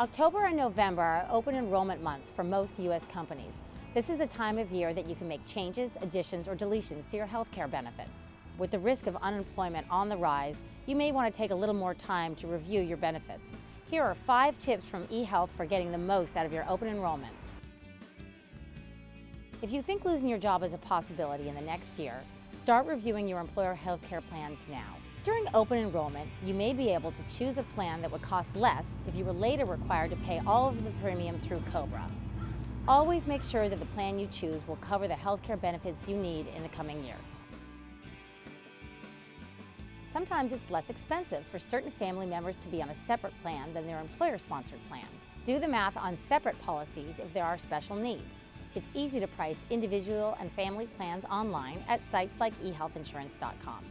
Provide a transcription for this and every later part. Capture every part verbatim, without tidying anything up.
October and November are open enrollment months for most U S companies. This is the time of year that you can make changes, additions, or deletions to your health care benefits. With the risk of unemployment on the rise, you may want to take a little more time to review your benefits. Here are five tips from eHealth for getting the most out of your open enrollment. If you think losing your job is a possibility in the next year, start reviewing your employer health care plans now. During open enrollment, you may be able to choose a plan that would cost less if you were later required to pay all of the premium through COBRA. Always make sure that the plan you choose will cover the health care benefits you need in the coming year. Sometimes it's less expensive for certain family members to be on a separate plan than their employer-sponsored plan. Do the math on separate policies if there are special needs. It's easy to price individual and family plans online at sites like e health insurance dot com.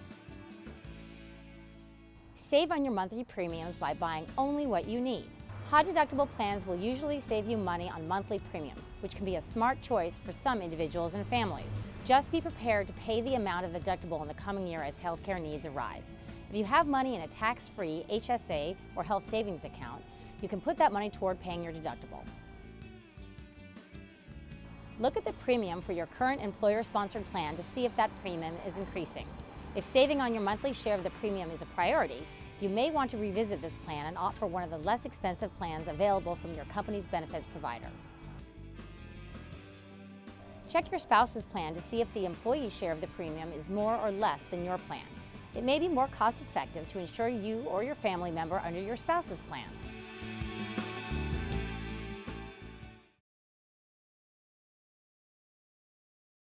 Save on your monthly premiums by buying only what you need. High-deductible plans will usually save you money on monthly premiums, which can be a smart choice for some individuals and families. Just be prepared to pay the amount of the deductible in the coming year as healthcare needs arise. If you have money in a tax-free H S A or health savings account, you can put that money toward paying your deductible. Look at the premium for your current employer-sponsored plan to see if that premium is increasing. If saving on your monthly share of the premium is a priority, you may want to revisit this plan and opt for one of the less expensive plans available from your company's benefits provider. Check your spouse's plan to see if the employee share of the premium is more or less than your plan. It may be more cost-effective to insure you or your family member under your spouse's plan.